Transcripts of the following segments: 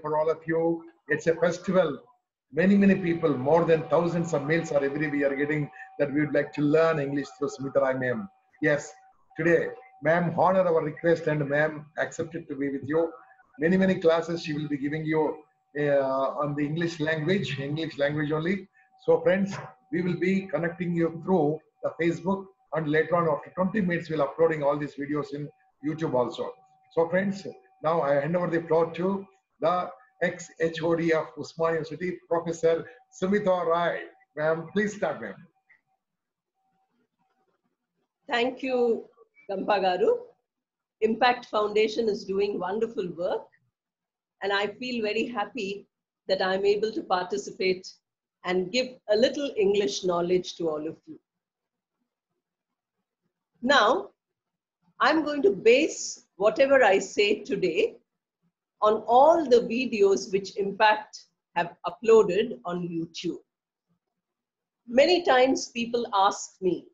for all of you. It's a festival. Many people, more than thousands of mails are every we are getting that we would like to learn English through Sumita Roy ma'am. Yes, today ma'am honor our request and ma'am accepted to be with you. Many classes she will be giving you on the English language only. So friends, we will be connecting you through the Facebook, and later on after 20 minutes we'll uploading all these videos in YouTube also. So friends, now I hand over the floor to the ex-HOD of Osmania University, Professor Sumita Roy. Ma'am, please start, ma'am. Thank you, Gampa Garu. Impact Foundation is doing wonderful work, and I feel very happy that I'm able to participate and give a little English knowledge to all of you. Now, I'm going to base whatever I say today on all the videos which Impact have uploaded on YouTube. Many times people ask me,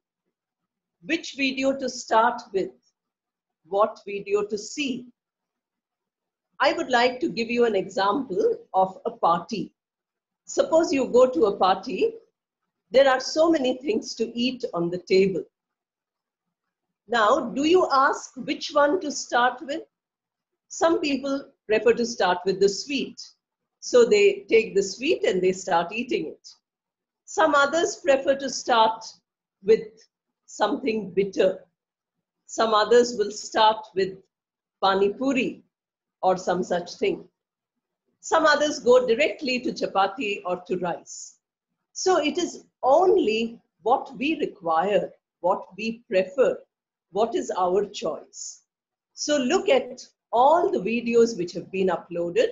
which video to start with, what video to see. I would like to give you an example of a party. Suppose you go to a party, there are so many things to eat on the table. Now, do you ask which one to start with? Some people prefer to start with the sweet. So they take the sweet and they start eating it. Some others prefer to start with something bitter. Some others will start with pani puri or some such thing. Some others go directly to chapati or to rice. So it is only what we require, what we prefer, what is our choice. So look at all the videos which have been uploaded.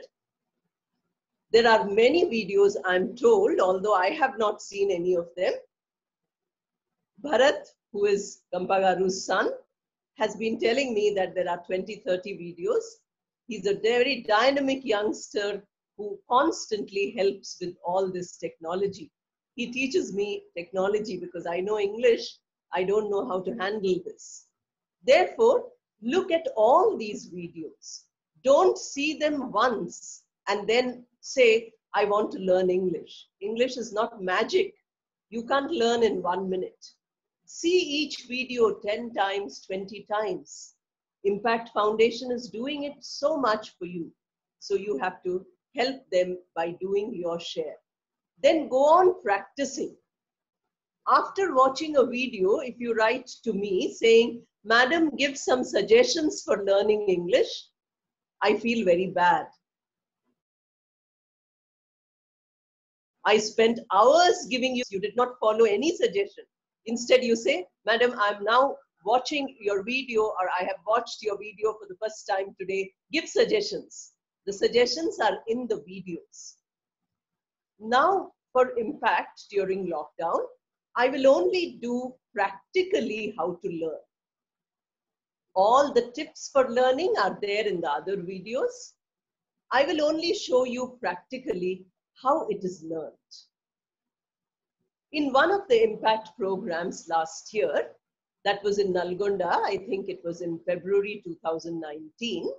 There are many videos, I'm told, although I have not seen any of them. Bharat, who is Gampa Garu's son, has been telling me that there are 20, 30 videos. He's a very dynamic youngster who constantly helps with all this technology. He teaches me technology because I know English. I don't know how to handle this. Therefore, look at all these videos. Don't see them once and then say, I want to learn English. English is not magic. You can't learn in 1 minute. See each video 10 times, 20 times. Impact Foundation is doing it so much for you. So you have to help them by doing your share. Then go on practicing. After watching a video, if you write to me saying, Madam, give some suggestions for learning English, I feel very bad. I spent hours giving you, you did not follow any suggestion. Instead, you say, Madam, I'm now watching your video, or I have watched your video for the first time today. Give suggestions. The suggestions are in the videos. Now, for Impact during lockdown, I will only do practically how to learn. All the tips for learning are there in the other videos. I will only show you practically how it is learned. In one of the Impact programs last year, that was in Nalgunda, I think it was in February 2019,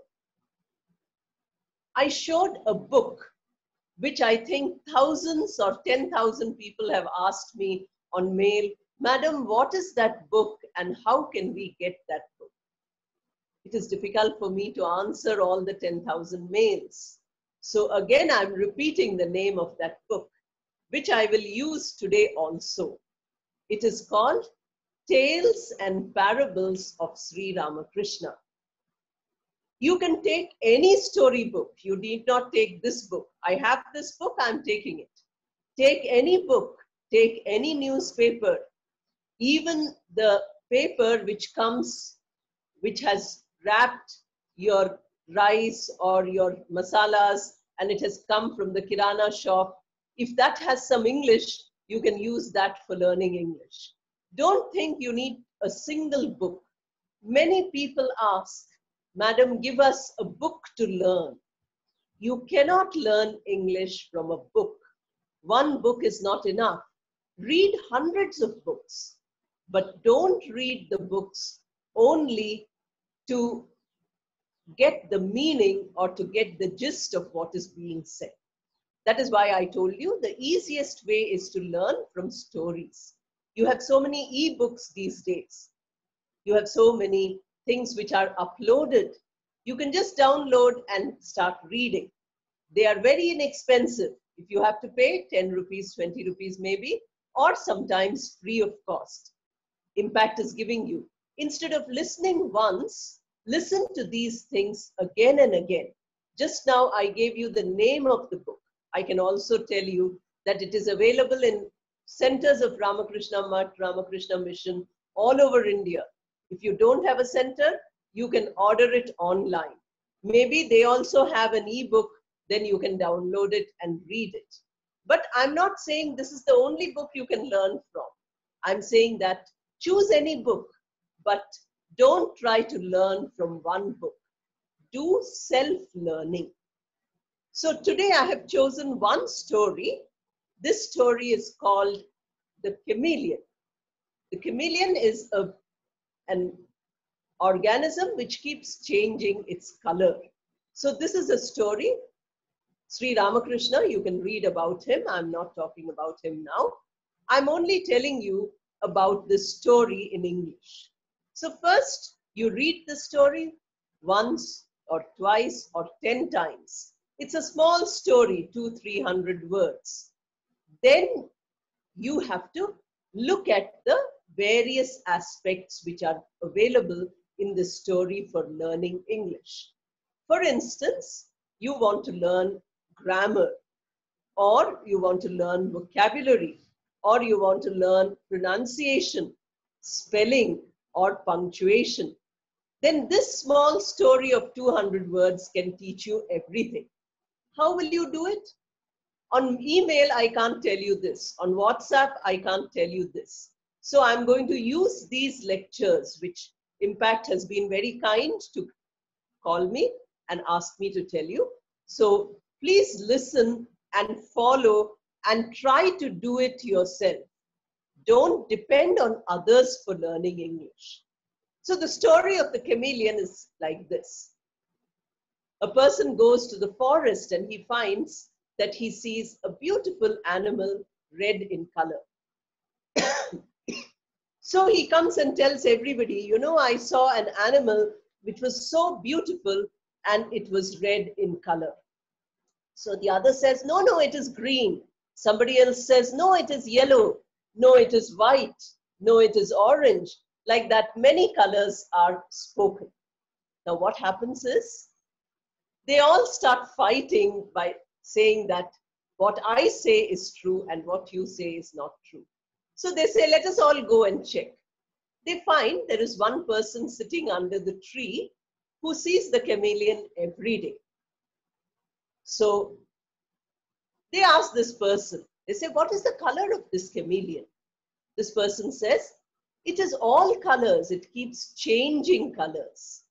I showed a book which I think thousands or 10,000 people have asked me on mail, Madam, what is that book and how can we get that book? It is difficult for me to answer all the 10,000 mails. So again, I'm repeating the name of that book, which I will use today also. It is called Tales and Parables of Sri Ramakrishna. You can take any story book. You need not take this book. I have this book, I'm taking it. Take any book. Take any newspaper, even the paper which comes, which has wrapped your rice or your masalas and it has come from the Kirana shop. If that has some English, you can use that for learning English. Don't think you need a single book. Many people ask, Madam, give us a book to learn. You cannot learn English from a book. One book is not enough. Read hundreds of books, but don't read the books only to get the meaning or to get the gist of what is being said. That is why I told you the easiest way is to learn from stories. You have so many e-books these days. You have so many things which are uploaded. You can just download and start reading. They are very inexpensive. If you have to pay 10 rupees, 20 rupees maybe, or sometimes free of cost. Impact is giving you. Instead of listening once, listen to these things again and again. Just now I gave you the name of the book. I can also tell you that it is available in centers of Ramakrishna Math, Ramakrishna Mission, all over India. If you don't have a center, you can order it online. Maybe they also have an e-book, then you can download it and read it. But I'm not saying this is the only book you can learn from. I'm saying that choose any book, but don't try to learn from one book. Do self-learning. So today I have chosen one story. This story is called The Chameleon. The chameleon is an organism which keeps changing its color. So this is a story. Sri Ramakrishna, you can read about him. I'm not talking about him now. I'm only telling you about this story in English. So first, you read the story once or twice or 10 times. It's a small story, 200-300 words. Then you have to look at the various aspects which are available in the story for learning English. For instance, you want to learn grammar, or you want to learn vocabulary, or you want to learn pronunciation, spelling, or punctuation. Then this small story of 200 words can teach you everything. How will you do it? On email, I can't tell you this. On WhatsApp, I can't tell you this. So I'm going to use these lectures, which Impact has been very kind to call me and ask me to tell you. So please listen and follow and try to do it yourself. Don't depend on others for learning English. So the story of the chameleon is like this. A person goes to the forest and he finds that he sees a beautiful animal red in color. So he comes and tells everybody, you know, I saw an animal which was so beautiful and it was red in color. So the other says, no, no, it is green. Somebody else says, no, it is yellow. No, it is white. No, it is orange. Like that, many colors are spoken. Now what happens is, they all start fighting by saying that what I say is true and what you say is not true. So they say, let us all go and check. They find there is one person sitting under the tree who sees the chameleon every day. So they ask this person, they say, what is the color of this chameleon? This person says, it is all colors. It keeps changing colors.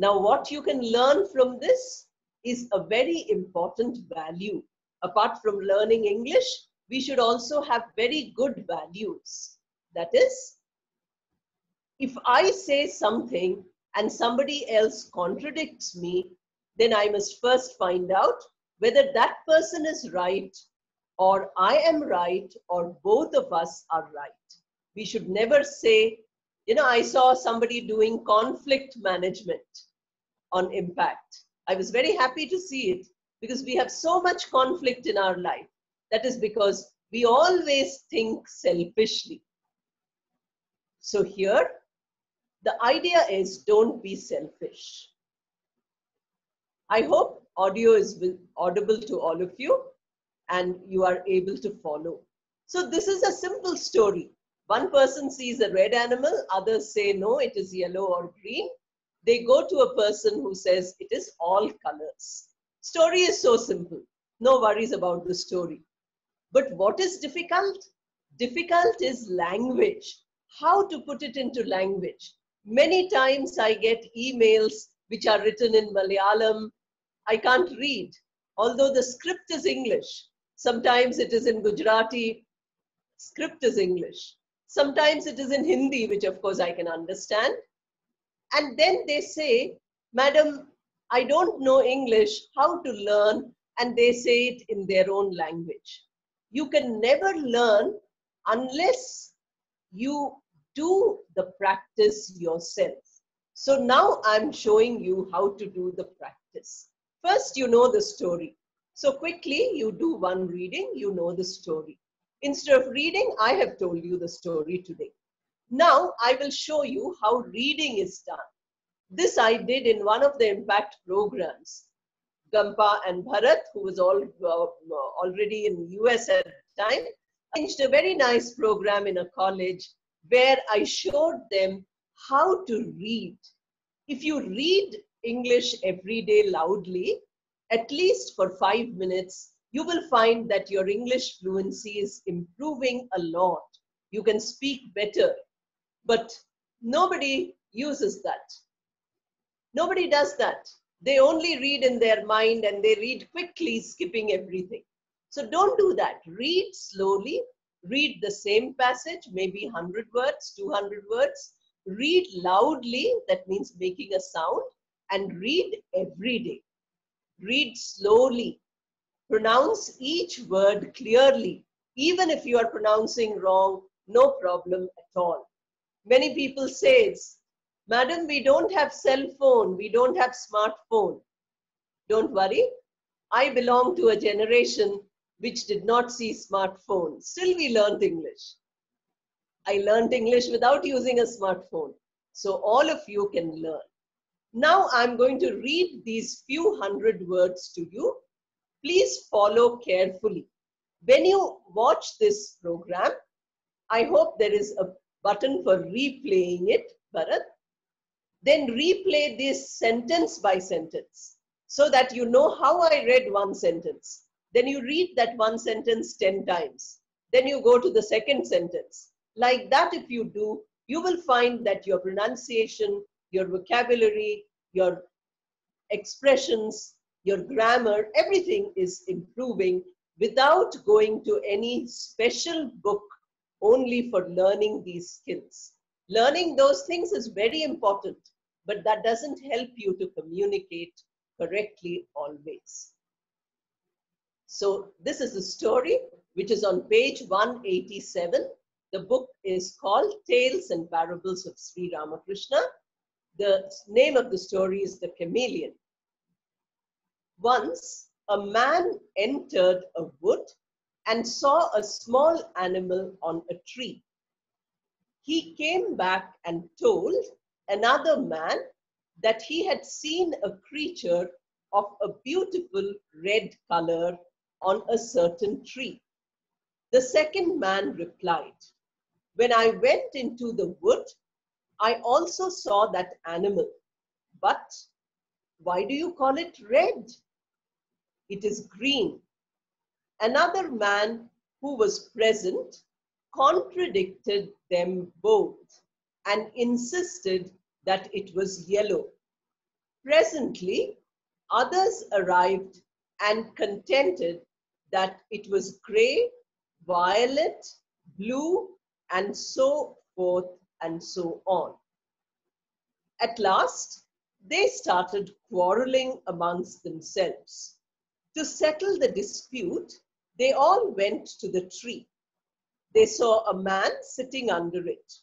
Now, what you can learn from this is a very important value. Apart from learning English, we should also have very good values. That is, if I say something and somebody else contradicts me, then I must first find out whether that person is right or I am right or both of us are right. We should never say, you know, I saw somebody doing conflict management on Impact. I was very happy to see it because we have so much conflict in our life. That is because we always think selfishly. So here, the idea is don't be selfish. I hope audio is audible to all of you and you are able to follow. So this is a simple story. One person sees a red animal, others say no, it is yellow or green. They go to a person who says it is all colors. Story is so simple. No worries about the story. But what is difficult? Difficult is language. How to put it into language? Many times I get emails which are written in Malayalam. I can't read, although the script is English. Sometimes it is in Gujarati. Script is English. Sometimes it is in Hindi, which of course I can understand. And then they say, Madam, I don't know English, how to learn? And they say it in their own language. You can never learn unless you do the practice yourself. So now I'm showing you how to do the practice. First, you know the story. So quickly, you do one reading, you know the story. Instead of reading, I have told you the story today. Now, I will show you how reading is done. This I did in one of the Impact programs. Gampa and Bharat, who was already in the US at the time, arranged a very nice program in a college where I showed them how to read. If you read English every day loudly, at least for 5 minutes, you will find that your English fluency is improving a lot. You can speak better, but nobody uses that. Nobody does that. They only read in their mind and they read quickly, skipping everything. So don't do that. Read slowly. Read the same passage, maybe 100 words, 200 words. Read loudly, that means making a sound, and read every day. Read slowly. Pronounce each word clearly. Even if you are pronouncing wrong, no problem at all. Many people say it's, Madam, we don't have cell phone, we don't have smartphone. Don't worry. I belong to a generation which did not see smartphones. Still we learned English. I learned English without using a smartphone. So all of you can learn. Now I'm going to read these few hundred words to you. Please follow carefully. When you watch this program, I hope there is a button for replaying it, Bharat. Then replay this sentence by sentence so that you know how I read one sentence. Then you read that one sentence 10 times. Then you go to the second sentence. Like that, if you do, you will find that your pronunciation, your vocabulary, your expressions, your grammar, everything is improving without going to any special book only for learning these skills. Learning those things is very important, but that doesn't help you to communicate correctly always. So this is the story, which is on page 187. The book is called Tales and Parables of Sri Ramakrishna. The name of the story is The Chameleon. Once, a man entered a wood and saw a small animal on a tree. He came back and told another man that he had seen a creature of a beautiful red color on a certain tree. The second man replied, "When I went into the wood, I also saw that animal. But why do you call it red? It is green." Another man who was present contradicted them both and insisted that it was yellow. Presently, others arrived and contended that it was grey, violet, blue, and so forth and so on. At last, they started quarreling amongst themselves. To settle the dispute, they all went to the tree. They saw a man sitting under it.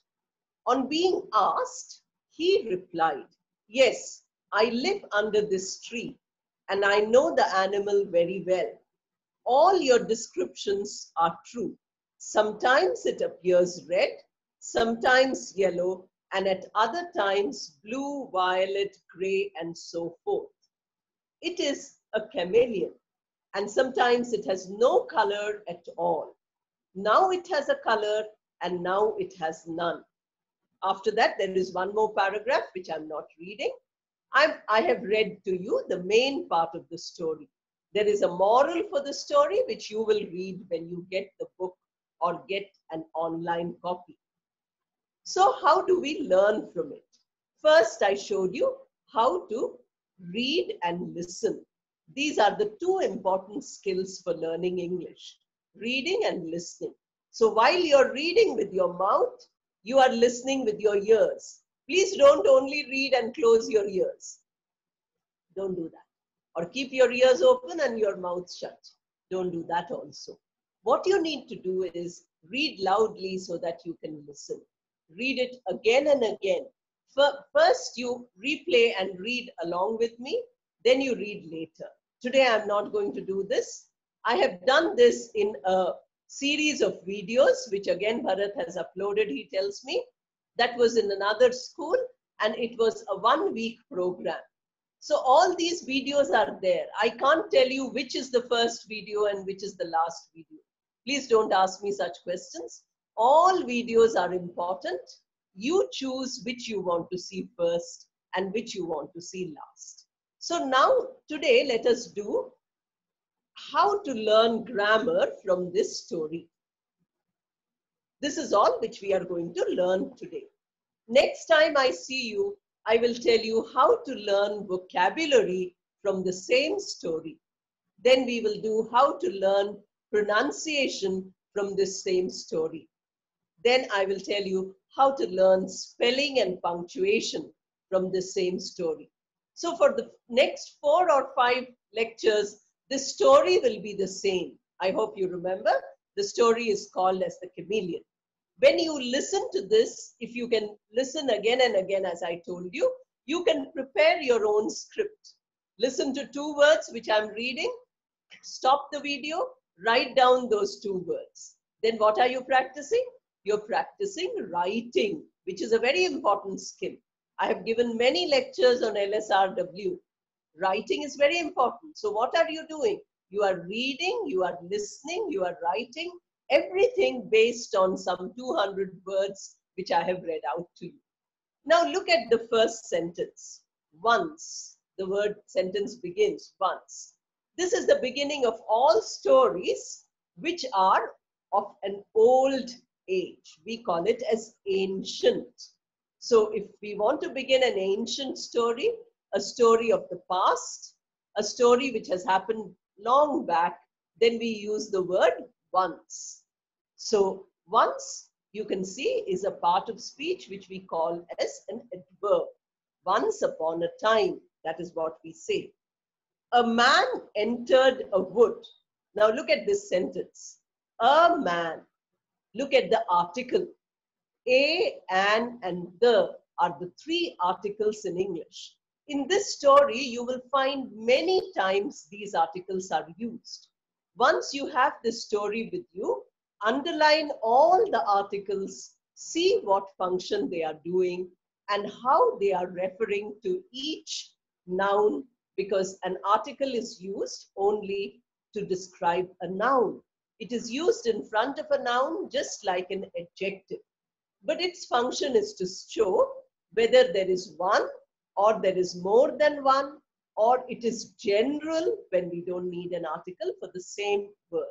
On being asked, he replied, "Yes, I live under this tree and I know the animal very well. All your descriptions are true. Sometimes it appears red, sometimes yellow, and at other times blue, violet, grey, and so forth. It is a chameleon, and sometimes it has no color at all. Now it has a color, and now it has none." After that, there is one more paragraph, which I'm not reading. I have read to you the main part of the story. There is a moral for the story, which you will read when you get the book or get an online copy. So how do we learn from it? First, I showed you how to read and listen. These are the two important skills for learning English. Reading and listening. So while you're reading with your mouth, you are listening with your ears. Please don't only read and close your ears. Don't do that. Or keep your ears open and your mouth shut. Don't do that also. What you need to do is read loudly so that you can listen. Read it again and again. First you replay and read along with me, then you read later. Today I'm not going to do this. I have done this in a series of videos, which again Bharat has uploaded, he tells me. That was in another school and it was a 1 week program. So all these videos are there. I can't tell you which is the first video and which is the last video. Please don't ask me such questions. All videos are important. You choose which you want to see first and which you want to see last. So now today let us do how to learn grammar from this story. This is all which we are going to learn today. Next time I see you, I will tell you how to learn vocabulary from the same story. Then we will do how to learn pronunciation from this same story. Then I will tell you how to learn spelling and punctuation from the same story. So for the next 4 or 5 lectures, the story will be the same. I hope you remember. The story is called as The Chameleon. When you listen to this, if you can listen again and again, as I told you, you can prepare your own script. Listen to 2 words which I'm reading. Stop the video. Write down those 2 words. Then what are you practicing? You're practicing writing, which is a very important skill. I have given many lectures on LSRW. Writing is very important. So what are you doing? You are reading, you are listening, you are writing, everything based on some 200 words which I have read out to you. Now look at the first sentence. Once, the word sentence begins, once. This is the beginning of all stories which are of an old age. We call it as ancient. So if we want to begin an ancient story, a story of the past, a story which has happened long back, then we use the word once. So once, you can see, is a part of speech which we call as an adverb. Once upon a time, that is what we say. A man entered a wood. Now look at this sentence. A man. Look at the article. A, an, and the are the 3 articles in English. In this story, you will find many times these articles are used. Once you have this story with you, underline all the articles, see what function they are doing and how they are referring to each noun, because an article is used only to describe a noun. It is used in front of a noun just like an adjective, but its function is to show whether there is one or there is more than one, or it is general when we don't need an article for the same word.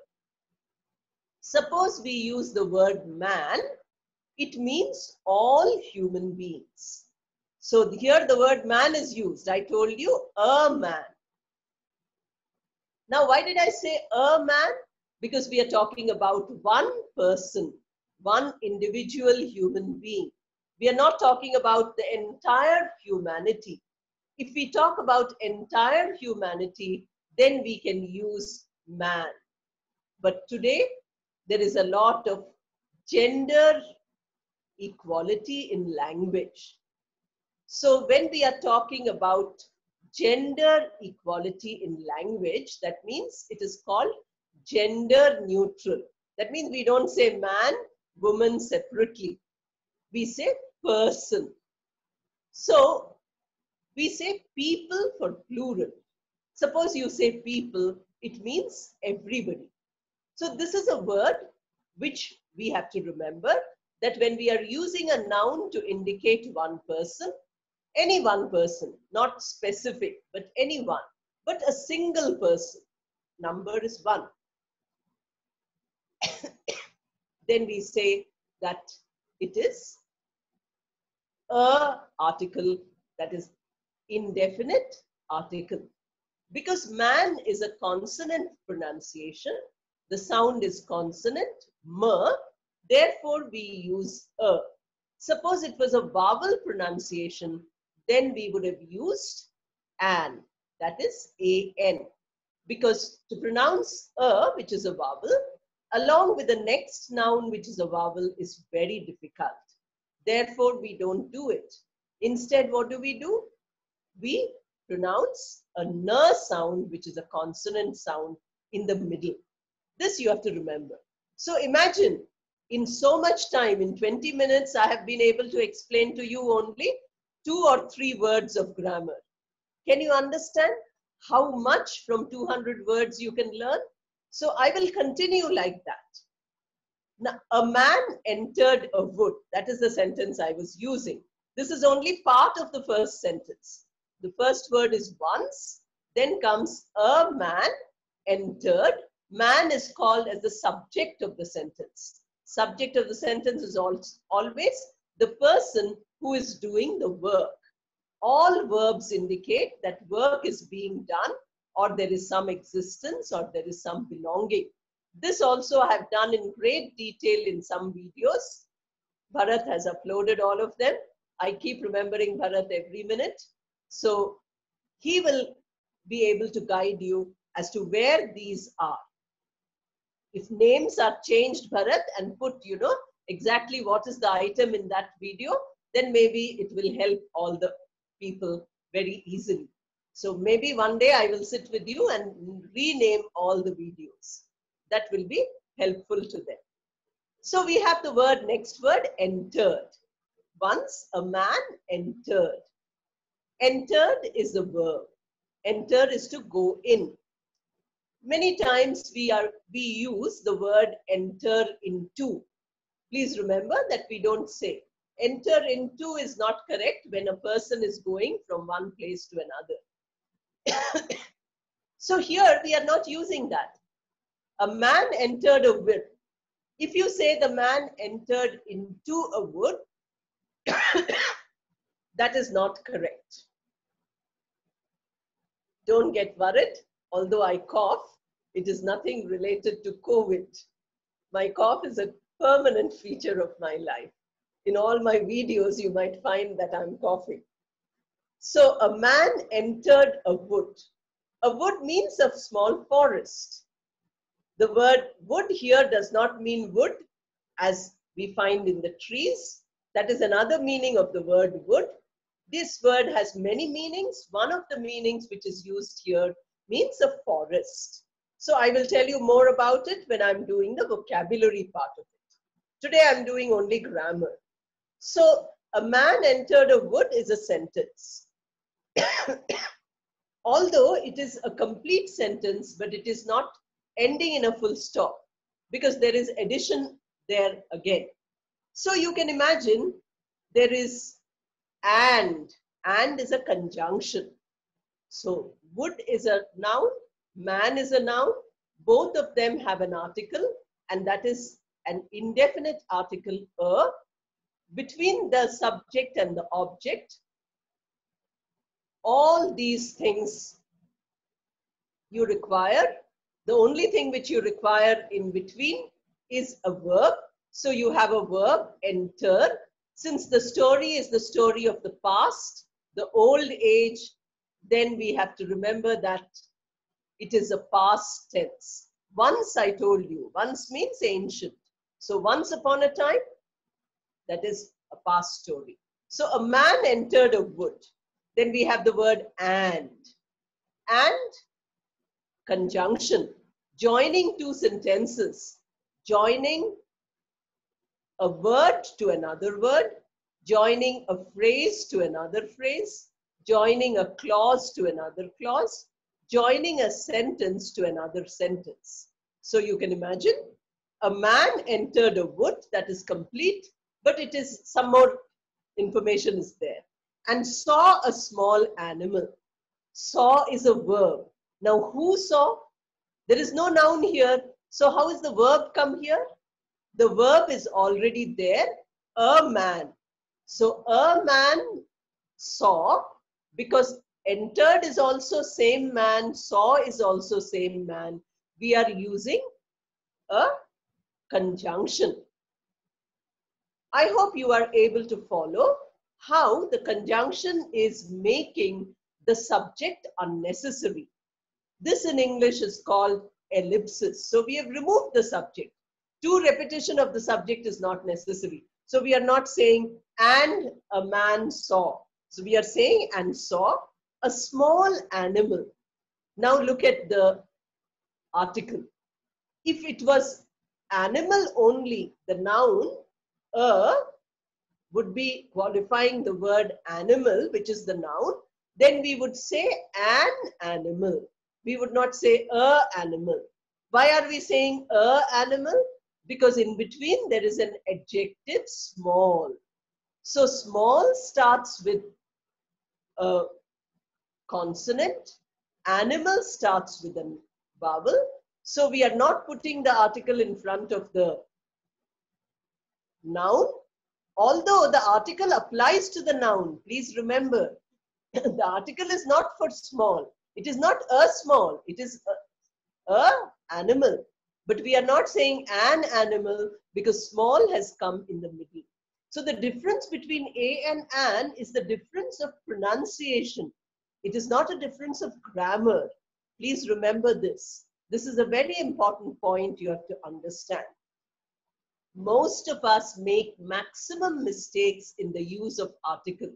Suppose we use the word man, it means all human beings. So here the word man is used. I told you, a man. Now, why did I say a man? Because we are talking about one person, one individual human being. We are not talking about the entire humanity. If we talk about entire humanity, then we can use man. But today, there is a lot of gender equality in language. So when we are talking about gender equality in language, that means it is called gender neutral. That means we don't say man, woman separately. We say person. So we say people for plural. Suppose you say people, it means everybody. So this is a word which we have to remember that when we are using a noun to indicate one person, any one person, not specific, but anyone, but a single person, number is 1. Then we say that it is a article, that is indefinite article. Because man is a consonant pronunciation, the sound is consonant, m, therefore we use a. Suppose it was a vowel pronunciation, then we would have used an. that is an. Because to pronounce a, which is a vowel, along with the next noun, which is a vowel, is very difficult. Therefore, we don't do it. Instead, what do? We pronounce a n sound, which is a consonant sound, in the middle. This you have to remember. So imagine, in so much time, in 20 minutes, I have been able to explain to you only 2 or 3 words of grammar. Can you understand how much from 200 words you can learn? So I will continue like that. Now, a man entered a wood. That is the sentence I was using. This is only part of the first sentence. The first word is once, then comes a man entered. Man is called as the subject of the sentence. Subject of the sentence is always the person who is doing the work. All verbs indicate that work is being done, or there is some existence, or there is some belonging. This also I have done in great detail in some videos. Bharat has uploaded all of them. I keep remembering Bharat every minute. So he will be able to guide you as to where these are. If names are changed, Bharat, and put, you know, exactly what is the item in that video, then maybe it will help all the people very easily. So maybe one day I will sit with you and rename all the videos. That will be helpful to them. So we have the word, next word, entered. Once a man entered. Entered is a verb. Enter is to go in. Many times we use the word enter into. Please remember that we don't say. Enter into is not correct when a person is going from one place to another. So here we are not using that. A man entered a wood. If you say the man entered into a wood, that is not correct. Don't get worried. Although I cough, it is nothing related to COVID. My cough is a permanent feature of my life. In all my videos, you might find that I'm coughing. So a man entered a wood. A wood means a small forest. The word wood here does not mean wood as we find in the trees. That is another meaning of the word wood. This word has many meanings. One of the meanings which is used here means a forest. So I will tell you more about it when I'm doing the vocabulary part of it. Today I'm doing only grammar. So a man entered a wood is a sentence. Although it is a complete sentence, but it is not ending in a full stop because there is addition there again. So you can imagine there is and. And is a conjunction. So wood is a noun, man is a noun, both of them have an article, and that is an indefinite article a. Between the subject and the object, all these things you require. The only thing which you require in between is a verb. So you have a verb, enter. Since the story is the story of the past, the old age, then we have to remember that it is a past tense. Once I told you, once means ancient. So once upon a time, that is a past story. So a man entered a wood. Then we have the word and. And, conjunction, joining two sentences, joining a word to another word, joining a phrase to another phrase, joining a clause to another clause, joining a sentence to another sentence. So you can imagine a man entered a wood, that is complete, but it is some more information is there. And saw a small animal. Saw is a verb. Now who saw? There is no noun here. So how is the verb come here? The verb is already there, a man. So a man saw, because entered is also same man, saw is also same man. We are using a conjunction. I hope you are able to follow how the conjunction is making the subject unnecessary. This in English is called ellipsis. So we have removed the subject. Two repetition of the subject is not necessary. So we are not saying, and a man saw. So we are saying, and saw a small animal. Now look at the article. If it was animal only, the noun, a, would be qualifying the word animal, which is the noun, then we would say an animal. We would not say a animal. Why are we saying a animal? Because in between there is an adjective small. So small starts with a consonant. Animal starts with a vowel. So we are not putting the article in front of the noun. Although the article applies to the noun, please remember, the article is not for small. It is not a small, it is a animal. But we are not saying an animal because small has come in the middle. So the difference between a and an is the difference of pronunciation. It is not a difference of grammar. Please remember this. This is a very important point you have to understand. Most of us make maximum mistakes in the use of article.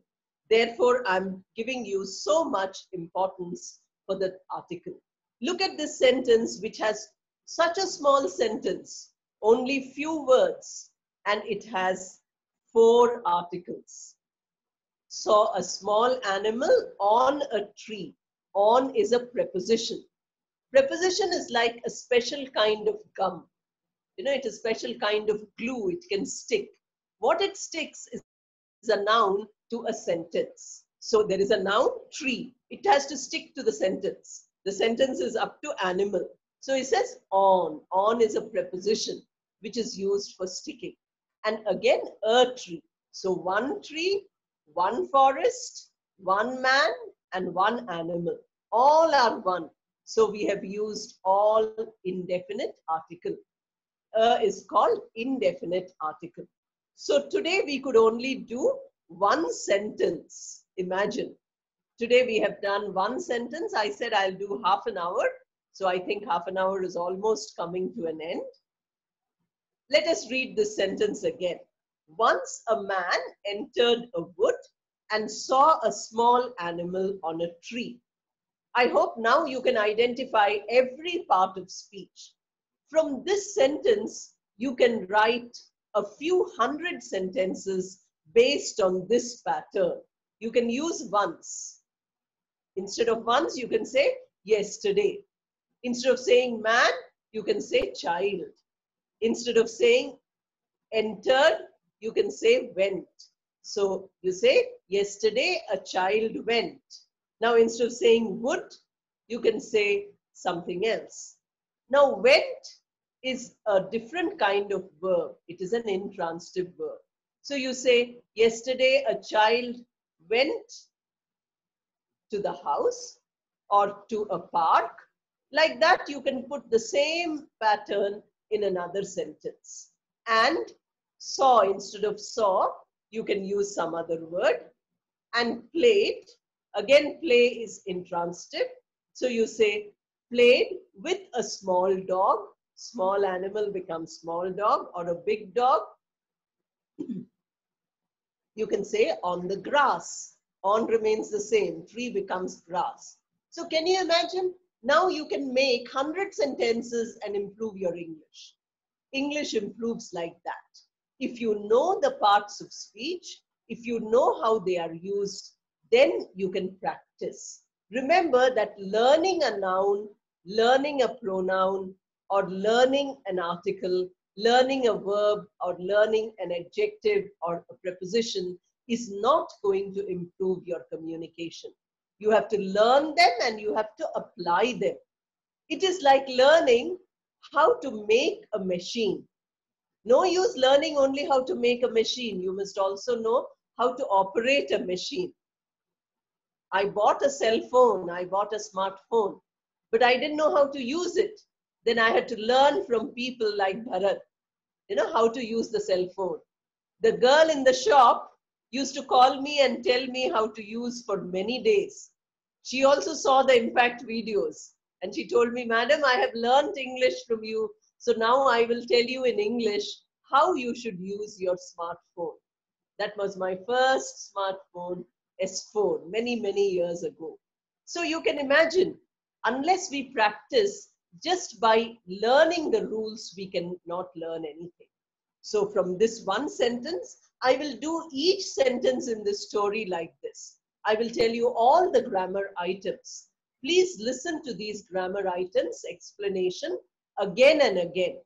Therefore, I'm giving you so much importance for the article. Look at this sentence, which has such a small sentence, only few words, and it has 4 articles. Saw a small animal on a tree. On is a preposition. Preposition is like a special kind of gum. You know, it is a special kind of glue. It can stick. What it sticks is a noun to a sentence. So there is a noun, tree. It has to stick to the sentence. The sentence is up to animal. So it says on. On is a preposition which is used for sticking. And again, a tree. So one tree, one forest, one man, and one animal. All are one. So we have used all indefinite article. Is called indefinite article. So today we could only do one sentence. Imagine. Today we have done one sentence. I said I'll do half an hour. So I think half an hour is almost coming to an end. Let us read this sentence again. Once a man entered a wood and saw a small animal on a tree. I hope now you can identify every part of speech. From this sentence, you can write a few hundred sentences based on this pattern. You can use once. Instead of once, you can say yesterday. Instead of saying man, you can say child. Instead of saying entered, you can say went. So you say yesterday a child went. Now instead of saying would, you can say something else. Now went is a different kind of verb. It is an intransitive verb. So you say, yesterday a child went to the house or to a park. Like that, you can put the same pattern in another sentence. And saw, instead of saw, you can use some other word. And played, again play is intransitive. So you say, played with a small dog. Small animal becomes small dog, or a big dog. You can say on the grass. On remains the same. Tree becomes grass. So can you imagine? Now you can make 100 sentences and improve your English. English improves like that. If you know the parts of speech, if you know how they are used, then you can practice. Remember that learning a noun, learning a pronoun, or learning an article, learning a verb, or learning an adjective or a preposition is not going to improve your communication. You have to learn them and you have to apply them. It is like learning how to make a machine. No use learning only how to make a machine. You must also know how to operate a machine. I bought a cell phone, I bought a smartphone, but I didn't know how to use it. Then I had to learn from people like Bharat, you know, how to use the cell phone. The girl in the shop used to call me and tell me how to use for many days. She also saw the Impact videos and she told me, Madam, I have learnt English from you. So now I will tell you in English how you should use your smartphone. That was my first smartphone, S-phone, many, many years ago. So you can imagine, unless we practice just by learning the rules, we cannot learn anything. So from this one sentence, I will do each sentence in this story like this. I will tell you all the grammar items. Please listen to these grammar items, explanation, again and again.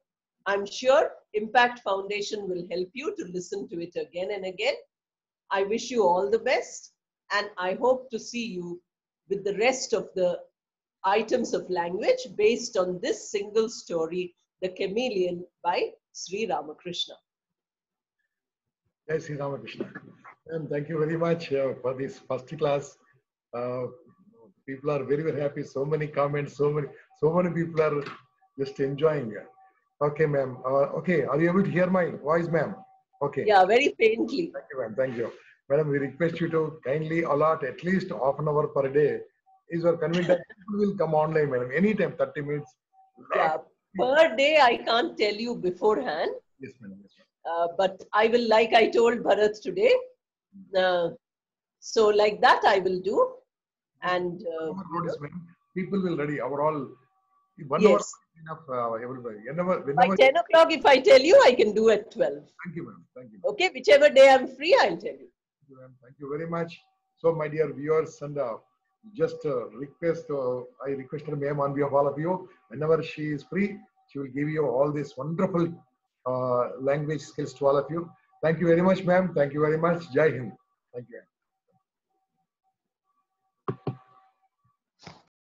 I'm sure Impact Foundation will help you to listen to it again and again. I wish you all the best, and I hope to see you with the rest of the items of language based on this single story, The Chameleon by Sri Ramakrishna. Yes, Sri Ramakrishna. And thank you very much for this first class. People are very, very happy. So many comments, so many people are just enjoying. Okay, ma'am. Okay, are you able to hear my voice, ma'am? Okay. Yeah, very faintly. Thank you, ma'am. Thank you. Madam, we request you to kindly allot at least half an hour per day. Is your convinced that people will come online, madam? Anytime, 30 minutes. Yeah, per day, I can't tell you beforehand. Yes, madam. Yes, but I will, like I told Bharat today. So like that, I will do. And notice, madam, people will ready. Our all 1 hour is enough. Everybody. Whenever, by 10 o'clock, if I tell you, I can do at 12. Thank you, ma'am. Thank you. Okay, whichever day I'm free, I'll tell you. Thank you, ma'am. Thank you very much. So, my dear viewers, and just request, I requested ma'am on behalf of all of you, whenever she is free, she will give you all these wonderful language skills to all of you. Thank you very much, ma'am. Thank you very much. Jai Hind. Thank you.